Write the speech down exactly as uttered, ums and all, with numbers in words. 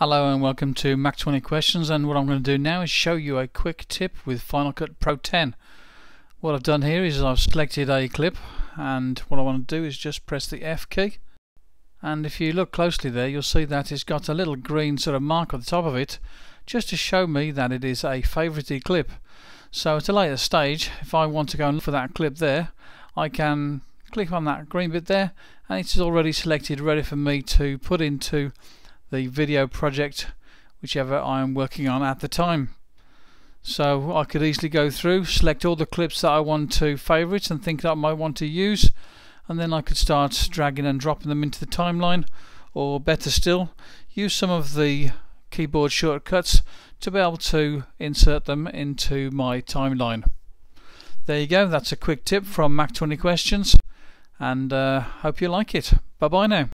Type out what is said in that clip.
Hello and welcome to Mac twenty Questions, and what I'm going to do now is show you a quick tip with Final Cut Pro ten. What I've done here is I've selected a clip, and what I want to do is just press the F key, and if you look closely there you'll see that it's got a little green sort of mark on the top of it just to show me that it is a favorited clip. So at a later stage, if I want to go and look for that clip there, I can click on that green bit there and it's already selected, ready for me to put into the video project whichever I am working on at the time. So I could easily go through, select all the clips that I want to favorite and think that I might want to use, and then I could start dragging and dropping them into the timeline, or better still, use some of the keyboard shortcuts to be able to insert them into my timeline. There you go, that's a quick tip from Mac twenty Questions, and uh, hope you like it. Bye bye now.